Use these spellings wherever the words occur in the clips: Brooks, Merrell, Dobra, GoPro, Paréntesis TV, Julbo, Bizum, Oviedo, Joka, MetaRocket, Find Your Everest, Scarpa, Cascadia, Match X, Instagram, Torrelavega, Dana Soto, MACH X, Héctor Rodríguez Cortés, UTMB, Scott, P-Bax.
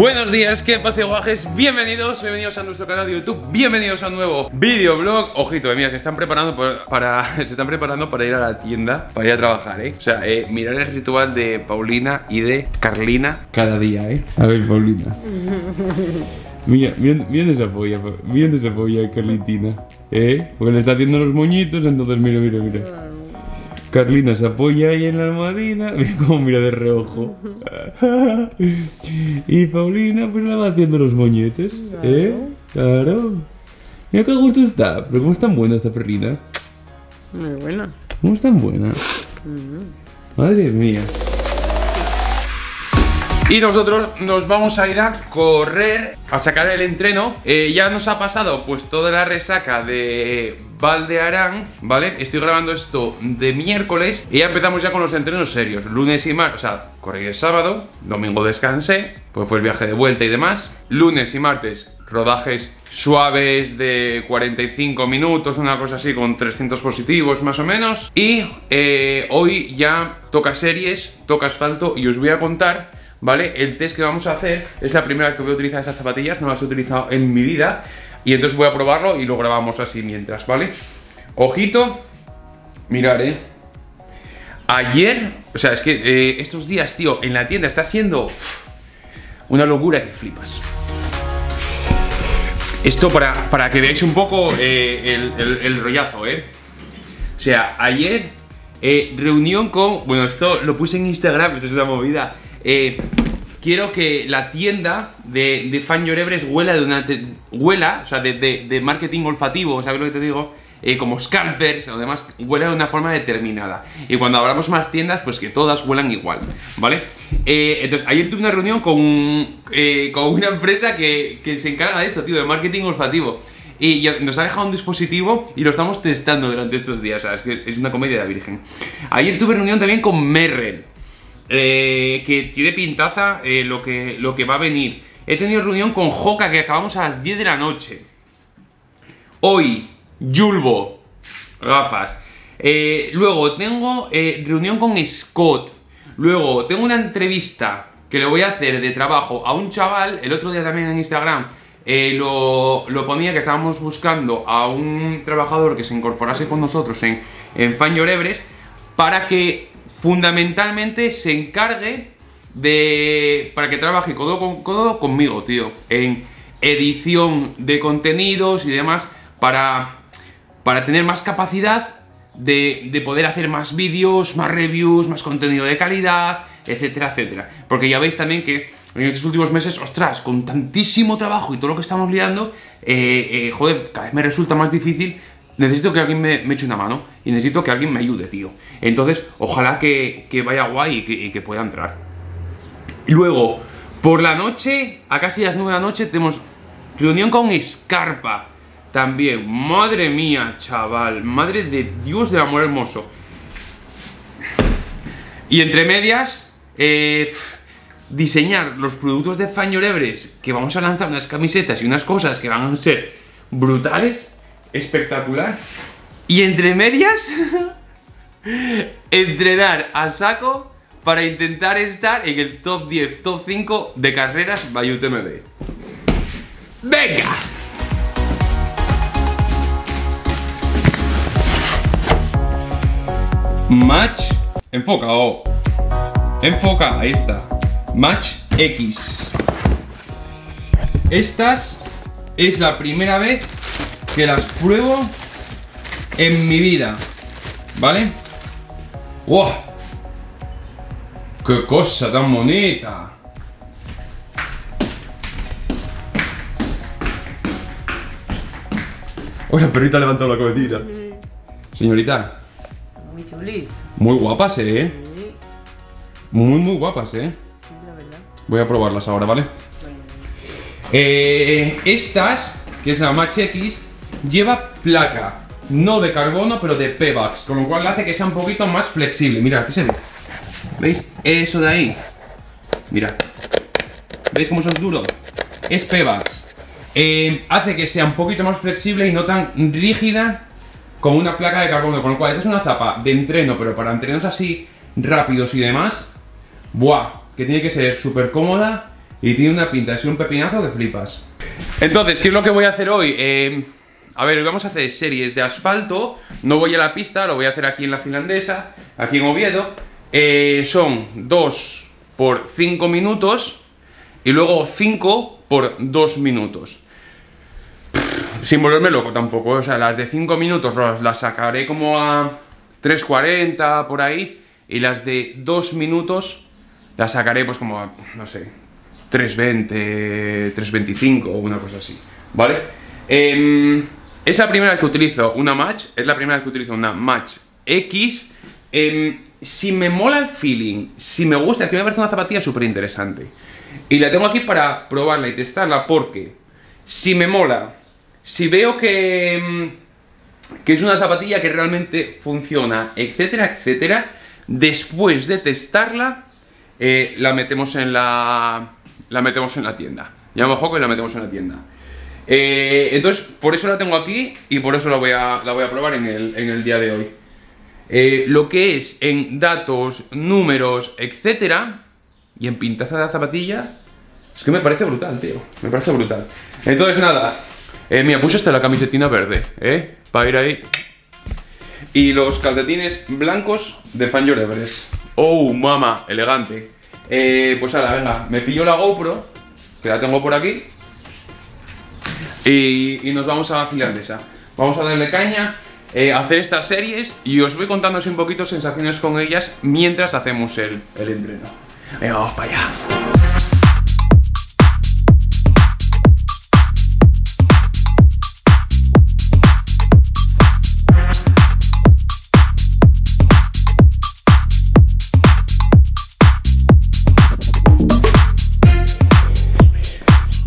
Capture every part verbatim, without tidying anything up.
Buenos días, ¿qué pasa, guajes? Bienvenidos, bienvenidos a nuestro canal de YouTube, bienvenidos a un nuevo videoblog. Ojito, eh, mira, se están preparando para, para, se están preparando para ir a la tienda, para ir a trabajar, ¿eh? O sea, eh, mirar el ritual de Paulina y de Carlina cada día, ¿eh? A ver, Paulina. Mira, mira, mira esa polla, mira esa polla, Carlitina, ¿eh? Porque le está haciendo los moñitos, entonces mira, mira, mira. Carlina se apoya ahí en la almohadina, mira cómo mira de reojo. Y Paulina pues la va haciendo los moñetes, claro. ¿Eh? Claro. Mira qué gusto está, pero cómo es tan buena esta perrina. Muy buena. ¿Cómo es tan buena? Mm. Madre mía. Y nosotros nos vamos a ir a correr, a sacar el entreno. Eh, ya nos ha pasado pues toda la resaca de Valdearán, ¿vale? Estoy grabando esto de miércoles y ya empezamos ya con los entrenos serios. Lunes y martes, o sea, corrí el sábado, domingo descansé, pues fue el viaje de vuelta y demás. Lunes y martes, rodajes suaves de cuarenta y cinco minutos, una cosa así, con trescientos positivos más o menos. Y eh, hoy ya toca series, toca asfalto y os voy a contar, ¿vale? El test que vamos a hacer es la primera vez que voy a utilizar estas zapatillas, no las he utilizado en mi vida. Y entonces voy a probarlo y lo grabamos así mientras, ¿vale? Ojito, mirad, ¿eh? Ayer, o sea, es que eh, estos días, tío, en la tienda está siendo uff, una locura que flipas. Esto para, para que veáis un poco eh, el, el, el rollazo, ¿eh? O sea, ayer, eh, reunión con... Bueno, esto lo puse en Instagram, esto es una movida. Eh, quiero que la tienda de, de Find Your Everest huela de una te, huela, o sea, de, de, de marketing olfativo, ¿sabes lo que te digo? Eh, como Scampers o demás, huela de una forma determinada. Y cuando abramos más tiendas, pues que todas huelan igual, ¿vale? Eh, entonces, ayer tuve una reunión con, un, eh, con una empresa que, que se encarga de esto, tío, de marketing olfativo. Y nos ha dejado un dispositivo y lo estamos testando durante estos días, o sea, es que es una comedia de la virgen. Ayer tuve reunión también con Merrell. Eh, que tiene pintaza eh, lo, que, lo que va a venir. He tenido reunión con Joka, que acabamos a las diez de la noche. Hoy, Julbo, gafas. Eh, luego tengo eh, reunión con Scott. Luego tengo una entrevista que le voy a hacer de trabajo a un chaval. El otro día también en Instagram eh, lo, lo ponía que estábamos buscando a un trabajador que se incorporase con nosotros en, en Find Your Everest, para que fundamentalmente se encargue de... para que trabaje codo con codo conmigo, tío, en edición de contenidos y demás, para, para tener más capacidad de, de poder hacer más vídeos, más reviews, más contenido de calidad, etcétera, etcétera. Porque ya veis también que en estos últimos meses, ostras, con tantísimo trabajo y todo lo que estamos liando, eh, eh, joder, cada vez me resulta más difícil. Necesito que alguien me, me eche una mano y necesito que alguien me ayude, tío. Entonces, ojalá que, que vaya guay y que, y que pueda entrar. Luego, por la noche, a casi las nueve de la noche, tenemos reunión con Scarpa también. Madre mía, chaval, madre de Dios del amor hermoso. Y entre medias, eh, diseñar los productos de Find Your Everest, que vamos a lanzar unas camisetas y unas cosas que van a ser brutales. Espectacular. Y entre medias entrenar a saco para intentar estar en el top diez, top cinco de carreras by U T M B. ¡Venga! Match. Enfoca, oh. Enfoca, ahí está. Match X. Estas es la primera vez que las pruebo en mi vida, ¿vale? ¡Wow! ¡Qué cosa tan bonita! ¡Oh, la perrita ha levantado la cabecita! Señorita. Muy chuli. Muy guapas, ¿eh? Muy, muy guapas, ¿eh? Sí, la verdad. Voy a probarlas ahora, ¿vale? Eh, estas, que es la Max X, lleva placa, no de carbono, pero de P-Bax, con lo cual hace que sea un poquito más flexible. Mira, aquí se ve. ¿Veis? Eso de ahí. Mira. ¿Veis cómo son duros? Es P-Bax. Eh, hace que sea un poquito más flexible y no tan rígida como una placa de carbono. Con lo cual, esta es una zapa de entreno, pero para entrenos así rápidos y demás. Buah, que tiene que ser súper cómoda Y tiene una pinta, es un pepinazo que flipas. Entonces, ¿qué es lo que voy a hacer hoy? Eh, a ver, hoy vamos a hacer series de asfalto. No voy a la pista, lo voy a hacer aquí en la finlandesa, aquí en Oviedo. eh, Son dos por cinco minutos y luego cinco por dos minutos. Sin volverme loco tampoco, o sea, las de cinco minutos las sacaré como a tres cuarenta por ahí. Y las de dos minutos las sacaré pues como a, no sé, tres veinte, tres veinticinco o una cosa así, ¿vale? Eh, es la primera vez que utilizo una Match, es la primera vez que utilizo una Match X. Eh, si me mola el feeling, si me gusta, es que me parece una zapatilla súper interesante. Y la tengo aquí para probarla y testarla porque si me mola, si veo que, que es una zapatilla que realmente funciona, etcétera, etcétera, después de testarla, eh, la metemos en la, la metemos en la tienda. Llamo a Joco y la metemos en la tienda. Eh, entonces, por eso la tengo aquí y por eso la voy a, la voy a probar en el, en el día de hoy. Eh, lo que es en datos, números, etcétera, y en pintaza de la zapatilla, es que me parece brutal, tío. Me parece brutal. Entonces, nada. Eh, mira, puse hasta la camisetina verde, ¿eh? Para ir ahí. Y los calcetines blancos de Find Your Everest. Oh, mama, elegante. Eh, pues ahora, venga, me pillo la GoPro, que la tengo por aquí. Y, y nos vamos a la finlandesa. Vamos a darle caña, eh, a hacer estas series. Y os voy contando un poquito sensaciones con ellas mientras hacemos el, el entreno. Venga, vamos para allá.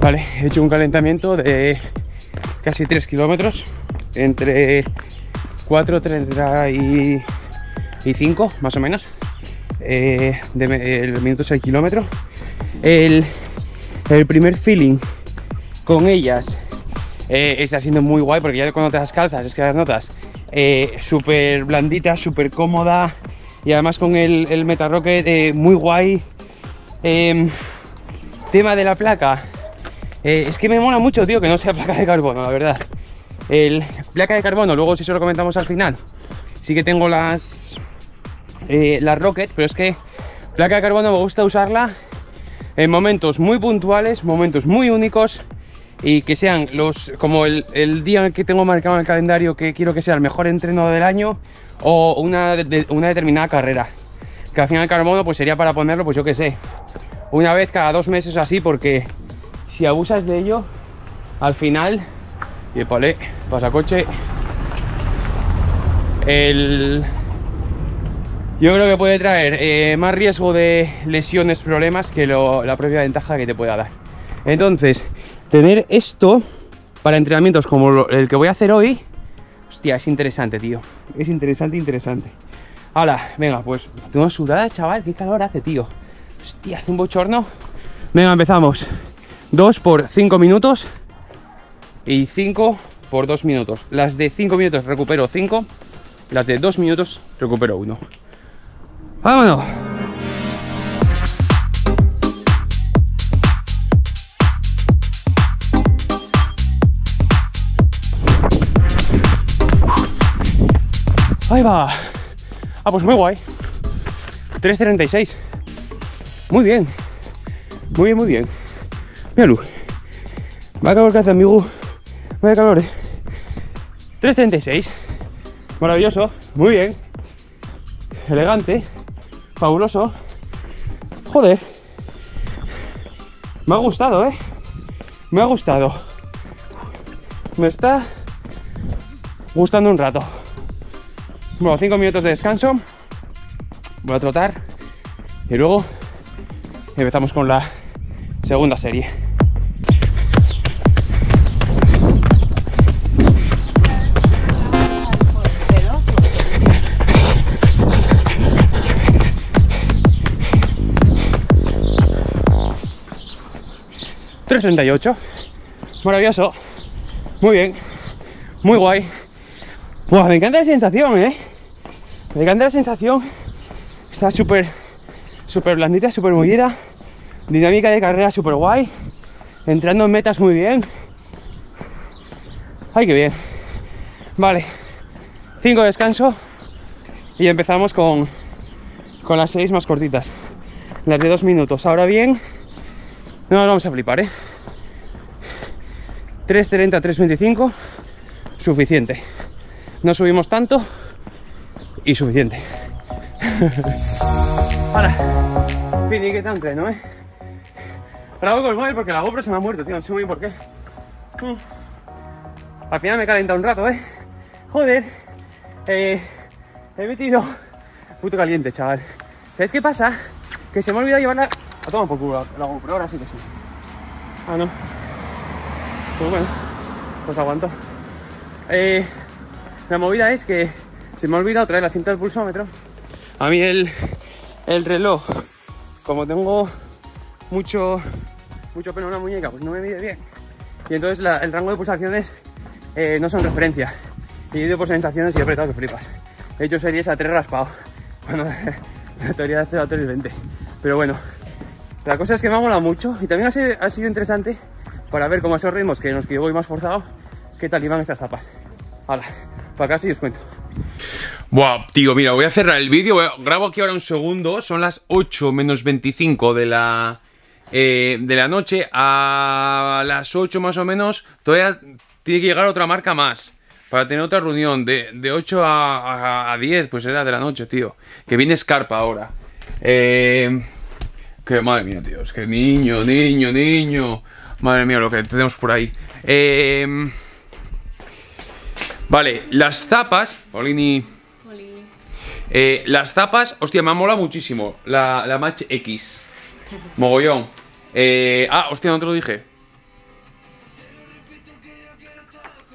Vale, he hecho un calentamiento de casi tres kilómetros, entre cuatro treinta y cinco más o menos, eh, de, el minutos al kilómetro. El, el primer feeling con ellas eh, está siendo muy guay porque ya cuando te das calzas es que las notas eh, súper blandita, súper cómoda y además con el, el MetaRocket eh, muy guay. Eh, tema de la placa. Eh, es que me mola mucho, tío, que no sea placa de carbono, la verdad. El placa de carbono, luego si eso lo comentamos al final. Sí que tengo las eh, las Rocket, pero es que placa de carbono me gusta usarla en momentos muy puntuales, momentos muy únicos. Y que sean los, como el, el día en el que tengo marcado en el calendario que quiero que sea el mejor entreno del año. O una, de, una determinada carrera. Que al final el carbono pues sería para ponerlo, pues yo qué sé, una vez cada dos meses o así, porque si abusas de ello, al final, y vale, pasacoche, el, yo creo que puede traer eh, más riesgo de lesiones, problemas, que lo, la propia ventaja que te pueda dar. Entonces, tener esto para entrenamientos como lo, el que voy a hacer hoy, hostia, es interesante, tío. Es interesante, interesante. Ahora, venga, pues, tengo sudada, chaval, qué calor hace, tío. Hostia, hace un bochorno. Venga, empezamos. dos por cinco minutos y cinco por dos minutos. Las de cinco minutos recupero cinco, las de dos minutos recupero uno. ¡Vámonos! ¡Ahí va! Ah, pues muy guay. tres treinta y seis. Muy bien. Muy bien, muy bien. Mira, Lu, va a calor que hace, amigo. Vaya calor, eh. tres treinta y seis. Maravilloso. Muy bien. Elegante. Fabuloso. Joder. Me ha gustado, eh. Me ha gustado. Me está gustando un rato. Bueno, cinco minutos de descanso. Voy a trotar. Y luego empezamos con la segunda serie. tres treinta y ocho. Maravilloso. Muy bien. Muy guay. Buah, me encanta la sensación, ¿eh? Me encanta la sensación. Está súper, súper blandita, súper mullida. Dinámica de carrera super guay, entrando en metas muy bien. Ay, qué bien. Vale, cinco de descanso y empezamos con, con las seis más cortitas, las de dos minutos. Ahora bien, no nos vamos a flipar, ¿eh? tres treinta, tres veinticinco, suficiente. No subimos tanto y suficiente. Ahora, finiqueta un tren, ¿no? ¿Eh? Grabo con el móvil porque la GoPro se me ha muerto, tío. No sé muy bien por qué. Al final me calienta un rato, ¿eh? Joder, eh, he metido puto caliente, chaval. ¿Sabes qué pasa? Que se me ha olvidado llevarla. A tomar por culo la GoPro, ahora sí que sí. Ah, no. Pues bueno, pues aguanto. Eh, la movida es que se me ha olvidado traer la cinta del pulsómetro. A mí el, el reloj, como tengo mucho, mucho pelo en la muñeca, pues no me mide bien. Y entonces la, el rango de pulsaciones eh, no son referencia. Y yo ido por sensaciones y he apretado que flipas. He hecho series a tres raspado. Bueno, la teoría de cero a tres es veinte. Pero bueno, la cosa es que me ha molado mucho y también ha sido, ha sido interesante para ver cómo a esos ritmos que en los que yo voy más forzado, qué tal iban estas zapas. Ahora, para acá sí os cuento. Buah, tío, mira, voy a cerrar el vídeo. Grabo aquí ahora un segundo. Son las ocho menos veinticinco de la, eh, de la noche. A las ocho más o menos todavía tiene que llegar otra marca más para tener otra reunión. De, de ocho a, a, a diez, pues era de la noche, tío. Que viene Scarpa ahora. Eh, que madre mía, tío. Es que niño, niño, niño. Madre mía, lo que tenemos por ahí. Eh, vale, las tapas. Paulini. Eh, las tapas, hostia, me ha molado muchísimo la, la Match X. Mogollón. eh, Ah, hostia, no te lo dije.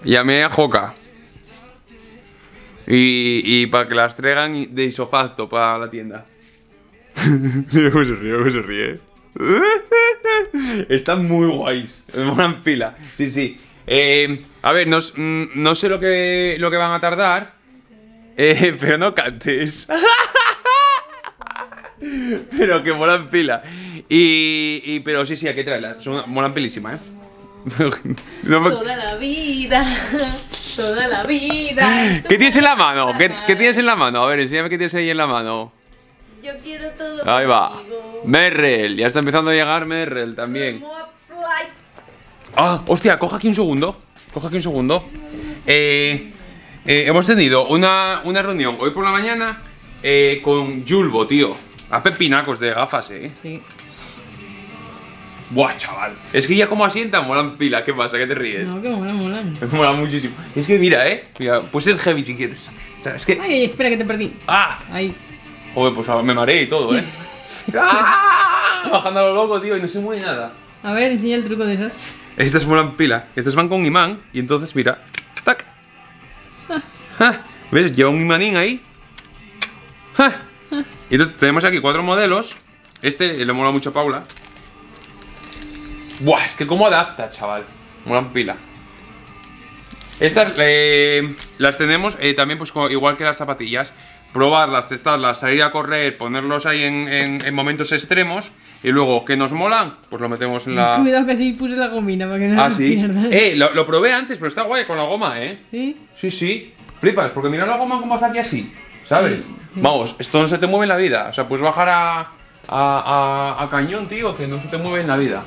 Llamé a Joka Y, y para que las traigan de isofacto para la tienda. ¿Cómo se ríe? ¿Cómo se ríe? Están muy guays. Me molan pila. Sí, sí. eh, A ver, no, no sé lo que, lo que van a tardar. Eh, pero no cantes. Pero que molan pila. Y, y pero sí, sí, hay que traerlas. Son, molan pilísima, ¿eh? No me... Toda la vida. Toda la vida. ¿Qué tienes en la mano? ¿Qué, ¿Qué tienes en la mano? A ver, enséñame qué tienes ahí en la mano. Yo quiero todo. Ahí va. Merrell. Ya está empezando a llegar Merrell también. Ah, hostia, coja aquí un segundo. Coja aquí un segundo. Eh... Eh, hemos tenido una, una reunión hoy por la mañana eh, con Julbo, tío. A pepinacos de gafas, eh. Sí. Buah, chaval. Es que ya como asientan, molan pila. ¿Qué pasa? ¿Qué te ríes? No, que molan, molan. Molan muchísimo. Es que mira, eh. Mira, puedes ser heavy si quieres. O sea, es que... Ay, espera, que te perdí. ¡Ah! Ahí. Joder, pues me mareé y todo, eh. ¡Ah! Bajando a lo loco, tío, y no se mueve nada. A ver, enseña el truco de esas. Estas molan pila. Estas van con imán y entonces, mira. ¡Tac! Ah, ¿ves? Lleva un imanín ahí. Ah. Y entonces tenemos aquí cuatro modelos. Este le mola mucho a Paula. Buah, es que cómo adapta, chaval. Molan pila. Estas eh, las tenemos eh, también pues igual que las zapatillas. Probarlas, testarlas, salir a correr, ponerlos ahí en, en, en momentos extremos. Y luego, ¿qué nos molan? Pues lo metemos en la... Cuidado que sí puse la gomina para que no... Ah, sí. Eh, lo, lo probé antes, pero está guay con la goma, ¿eh? Sí. Sí, sí. Flipas, porque mira la goma como hace aquí así, ¿sabes? Sí, sí. Vamos, esto no se te mueve en la vida. O sea, puedes bajar a, a, a, a cañón, tío, que no se te mueve en la vida.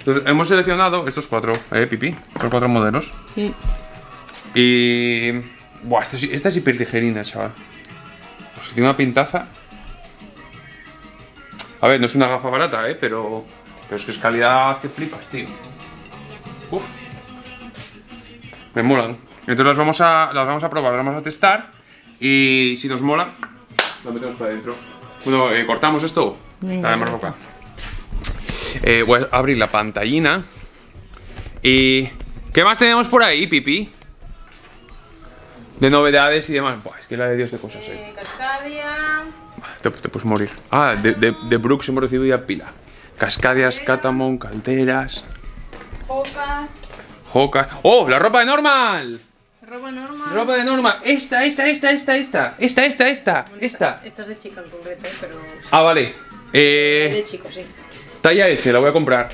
Entonces, hemos seleccionado estos cuatro, eh, Pipi. Estos cuatro modelos. Sí. Y... Buah, esta es, esta es hiperligerina, chaval. O sea, tiene una pintaza. A ver, no es una gafa barata, eh, pero, pero es que es calidad que flipas, tío. Uf. Me molan. Entonces las vamos a, las vamos a probar, las vamos a testar. Y si nos mola, la metemos para adentro. Bueno, eh, cortamos esto. Dale más boca. Eh, voy a abrir la pantallina. Y... ¿Qué más tenemos por ahí, Pipi? De novedades y demás. Buah, es que la de Dios de cosas, eh. eh. Cascadia. Te, te puedes morir. Ah, de, de, de Brooks hemos recibido ya pila. Cascadias, Catamon, calderas. Jocas. Jocas. ¡Oh! ¡La ropa de Normal! Ropa normal. Ropa de Normal. Esta, esta, esta, esta, esta. Esta, esta, esta. Bueno, esta. Esta es de chica en concreto, pero. Ah, vale. Eh, chico, sí. Talla S, la voy a comprar.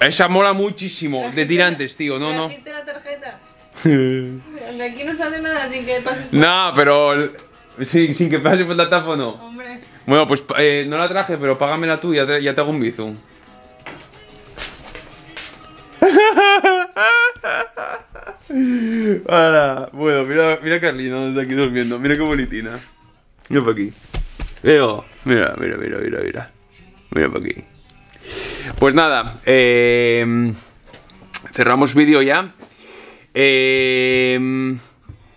Esa mola muchísimo, de tirantes, tío, no, no. La tarjeta. De aquí no sale nada sin que pase por... No, pero... Sí, sin que pase por el datáfono. Hombre. Bueno, pues eh, no la traje, pero págamela tú y ya te, ya te hago un bizum. Bueno, mira, mira a Carlina, está aquí durmiendo. Mira qué bonitina. Mira para aquí. Mira, mira, mira, mira, mira. Mira para aquí. Pues nada, eh, cerramos vídeo ya. Eh,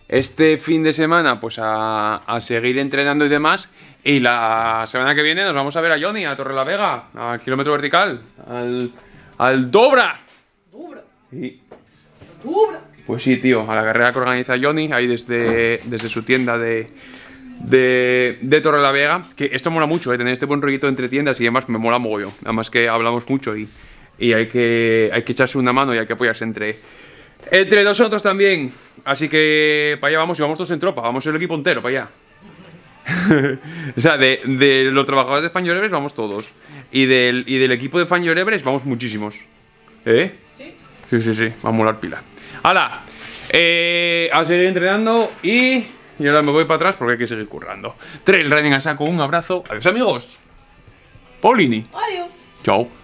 este fin de semana, pues a, a seguir entrenando y demás. Y la semana que viene nos vamos a ver a Johnny, a Torrelavega, a Kilómetro Vertical, al, al Dobra. Dobra. Y, Dobra. Pues sí, tío, a la carrera que organiza Johnny, ahí desde, desde su tienda de... De, de Torrelavega, que esto mola mucho, ¿eh? Tener este buen rollito entre tiendas y demás me mola mogollón. Además que hablamos mucho y, y hay, que, hay que echarse una mano y hay que apoyarse entre, entre nosotros también. Así que para allá vamos y vamos todos en tropa, vamos el equipo entero para allá. O sea, de, de los trabajadores de Find Your Everest vamos todos. Y del, y del equipo de Find Your Everest vamos muchísimos. ¿Eh? Sí, sí, sí, sí, va a molar pila. ¡Hala! Eh, a seguir entrenando y... Y ahora me voy para atrás porque hay que seguir currando. Trail Running a saco, un abrazo. Adiós amigos. Paulini. Adiós. Chao.